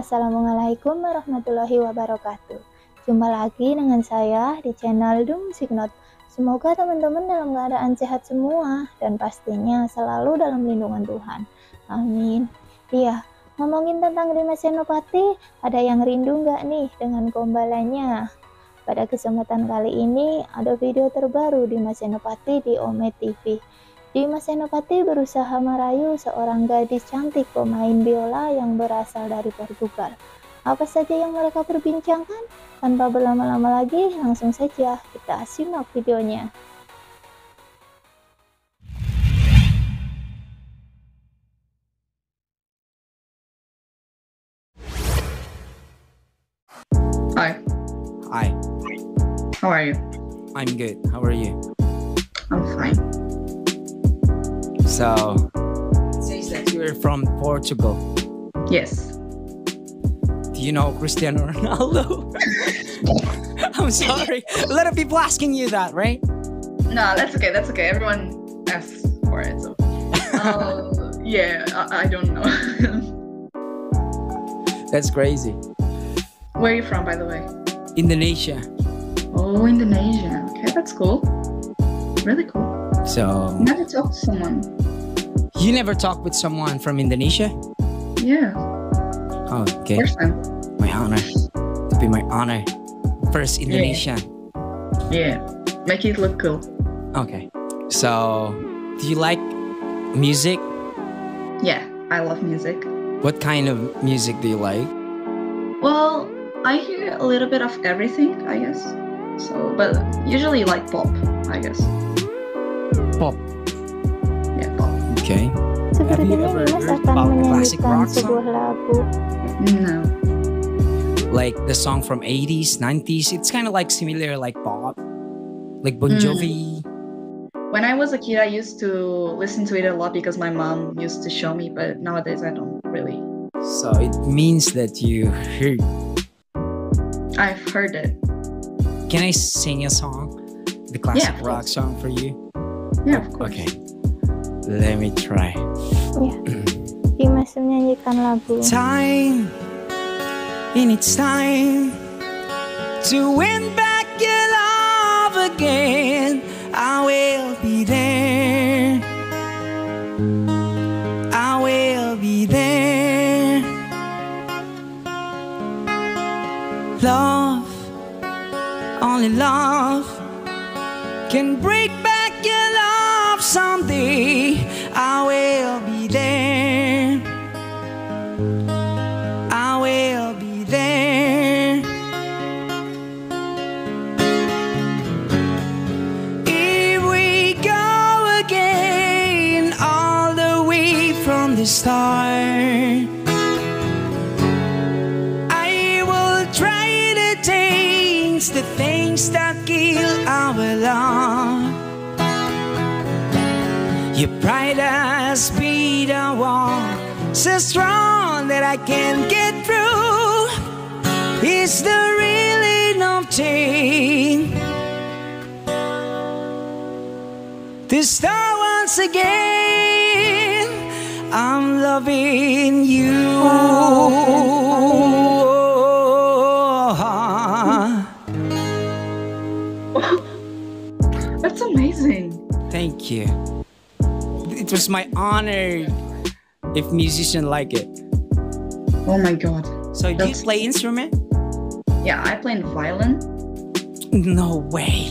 Assalamualaikum warahmatullahi wabarakatuh. Jumpa lagi dengan saya di channel The Music Notes. Semoga teman-teman dalam keadaan sehat semua dan pastinya selalu dalam lindungan Tuhan. Amin. Iya, ngomongin tentang Dimas Senopati, ada yang rindu nggak nih dengan gombalannya? Pada kesempatan kali ini ada video terbaru Dimas Senopati di Ome TV. Dimas Senopati berusaha merayu seorang gadis cantik pemain biola yang berasal dari Portugal. Apa saja yang mereka perbincangkan? Tanpa berlama-lama lagi, langsung saja kita simak videonya. Hi. Hi. How are you? I'm good. How are you? I'm fine. So, it says that you're from Portugal. Yes. You know Cristiano Ronaldo? I'm sorry. A lot of people asking you that, right? No, that's okay. That's okay. Everyone asks for it. So. Yeah, I don't know. That's crazy. Where are you from, by the way? Indonesia. Oh, Indonesia. Okay, that's cool. Really cool. So. You never talked to someone. You never talked with someone from Indonesia? Yeah. Oh, okay. First time. My honor. To be my honor. First Indonesian. Yeah. Make it look cool. Okay. So, do you like music? Yeah, I love music. What kind of music do you like? Well, I hear a little bit of everything, I guess. So, but usually like pop, I guess. Pop? Yeah, pop. Okay. Sepertinya Dimas akan menyanyikan sebuah lagu. No. Like the song from 80s, 90s, it's kind of like similar like pop, like Bon Jovi. When I was a kid, I used to listen to it a lot because my mom used to show me, but nowadays I don't really. So it means that you heard. I've heard it. Can I sing a song? The classic rock song for you? Yeah, of course. Okay. Let me try. Dimas menyanyikan lagu. Time, and it's time to win back your love again. I will be there. I will be there. Love, only love can break back your love someday. I will be there. I will be there. If we go again, all the way from the start, I will try to change the things that kill our love. Your pride has been a wall so strong that I can't get through. It's the reeling of change to start once again. I'm loving you. That's amazing. Thank you. It was my honor if musicians like it. Oh my god. So do you play instrument? Yeah, I play the violin. No way.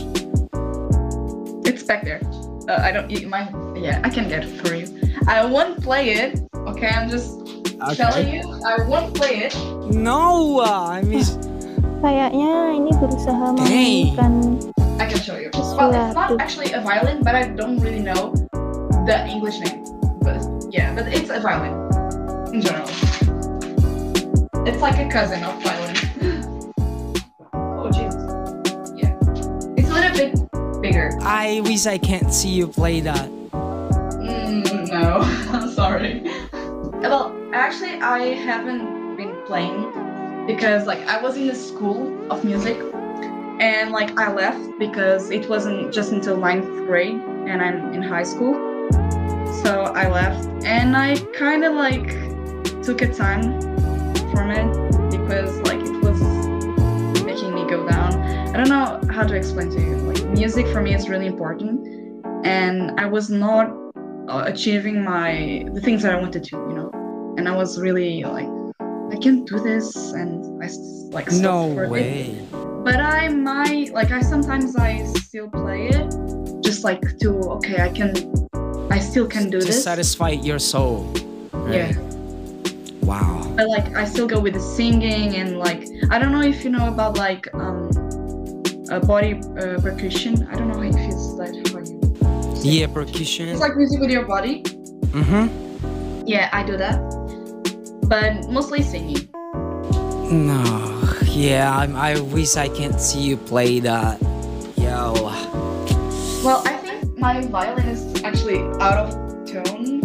It's back there. I don't yeah, I can get it for you. I won't play it. Okay, I'm just telling you, I won't play it. No, I mean kayaknya ini berusaha memainkan. I can show you. Well, it's not actually a violin, but I don't really know the English name, but yeah, but it's a violin in general. It's like a cousin of violin. Oh Jesus, yeah, it's a little bit bigger. I wish I can't see you play that. No, I'm sorry. Well, actually, I haven't been playing because like I was in the school of music, and like I left because it wasn't just until 9th grade, and I'm in high school. So I left and I kind of like took a time from it because like it was making me go down. I don't know how to explain to you. Like music for me is really important, and I was not achieving the things that I wanted to, you know. And I was really like, I can't do this, and I like stopped. No way. But I might like I sometimes still play it, just like to okay I still can do this. To satisfy your soul. Right? Yeah. Wow. But like I still go with the singing and like I don't know if you know about like body percussion. I don't know if it's like how you. Yeah, percussion. It's like music with your body. Mm-hmm. Yeah, I do that, but mostly singing. No. Yeah, I wish I can see you play that. Yo. Well, I think my violin is actually out of tone.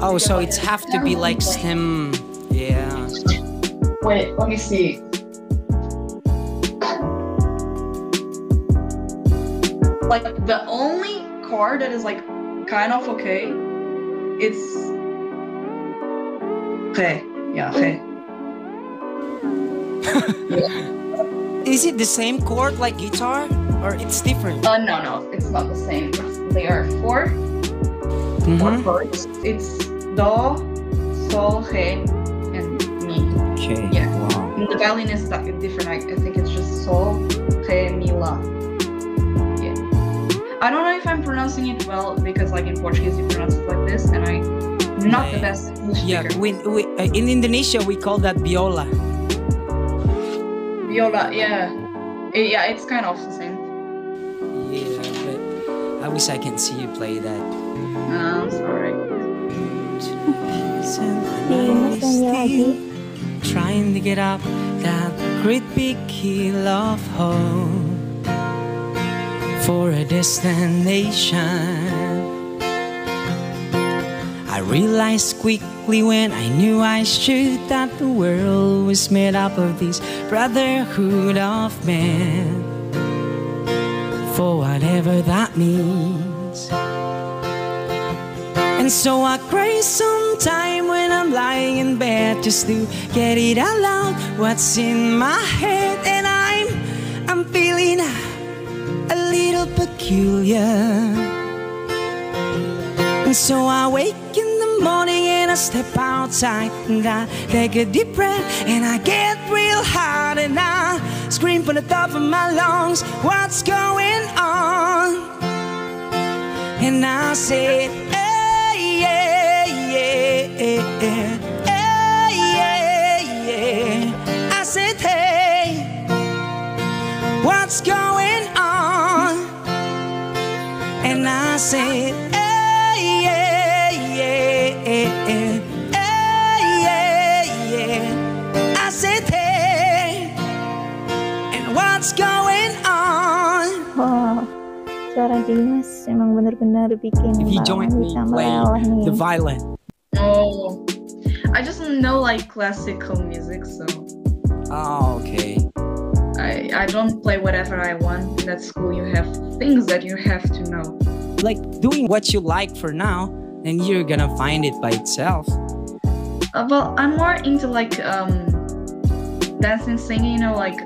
Oh, so it's have to be like stem. Yeah. Wait, let me see. Like the only chord that is like kind of okay, it's Re. Yeah, Re. Is it the same chord like guitar or it's different? No, it's not the same. There are four chords. It's Do, Sol, Re, and Mi. Okay. Yeah. Wow. And the violin is different. I think it's just Sol, Re, Mi, La. Yeah. I don't know if I'm pronouncing it well because, like in Portuguese, you pronounce it like this, and I'm not the best English speaker. Yeah. We in Indonesia we call that viola. Viola, yeah, it's kind of the same. Yeah, but I wish I can see you play that. I'm sorry. Trying to get up that great big hill of hope for a destination. I realized quickly when I knew I should that the world was made up of this brotherhood of men, for whatever that means. And so I cry sometime when I'm lying in bed just to get it all out, what's in my head. And I'm feeling a little peculiar. And so I wake in the morning and I step outside and I take a deep breath and I get real hard and I scream from the top of my lungs, what's going on? And I say, hey, yeah, yeah, yeah, hey, yeah, yeah. I said, hey, what's going on? And I said, I said, hey, and what's going on? Wow, suara Dimas emang benar-benar bikin bisa meleleh nih. The violin. Oh, I just know like classical music, so. Oh, okay. I don't play whatever I want. In that school, you have things that you have to know. Like doing what you like for now. And you're gonna find it by itself. Well, I'm more into like dancing, singing, you know, like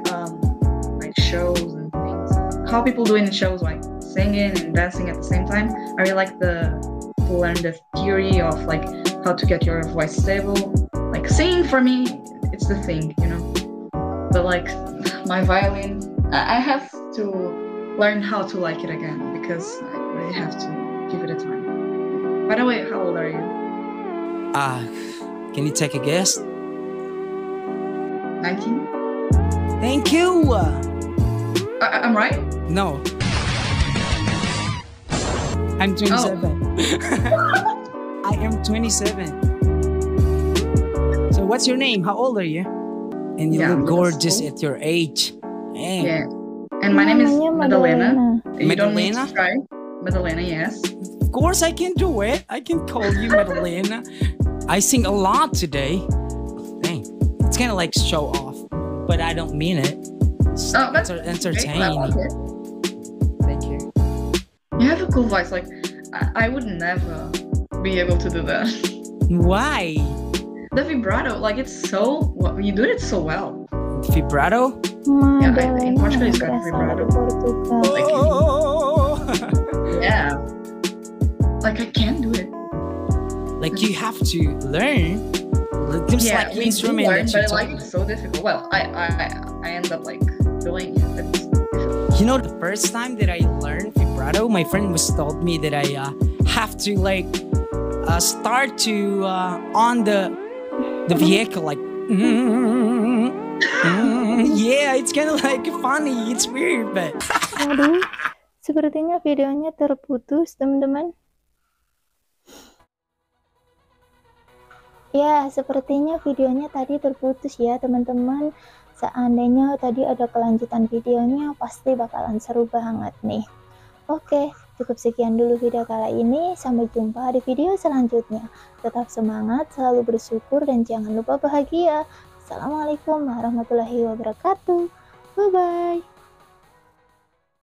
shows and things. How people do in the shows, like singing and dancing at the same time. I really like to learn the theory of like how to get your voice stable. Like singing for me, it's the thing, you know. But like my violin, I have to learn how to like it again because I really have to give it a time. By the way, how old are you? Can you take a guess? 19. Thank you! I'm right? No. I'm 27. Oh. I am 27. So what's your name? How old are you? And you look gorgeous at your age. Dang. Yeah. And my name is Madalena. You don't need to try. Madalena, yes. Of course I can do it. I can call you Madalena. I sing a lot today. Dang, it's kind of like show off, but I don't mean it. It's entertaining. Thank you. You have a cool voice. Like I would never be able to do that. Why? The vibrato, like it's so, you do it so well. Vibrato? Yeah, in Portugal it's got vibrato. Like, yeah. Like I can't do it. Like you have to learn. Just yeah, like instrument learn, but like it's so difficult. Well, I end up like doing it. You know, the first time that I learned vibrato, my friend was told me that I have to like start to on the vehicle like yeah, it's kind of like funny, it's weird, but aduh, sepertinya videonya terputus, teman-teman. Ya, sepertinya videonya tadi terputus ya, teman-teman. Seandainya tadi ada kelanjutan videonya, pasti bakalan seru banget nih. Oke, cukup sekian dulu video kali ini. Sampai jumpa di video selanjutnya. Tetap semangat, selalu bersyukur, dan jangan lupa bahagia. Assalamualaikum warahmatullahi wabarakatuh. Bye-bye.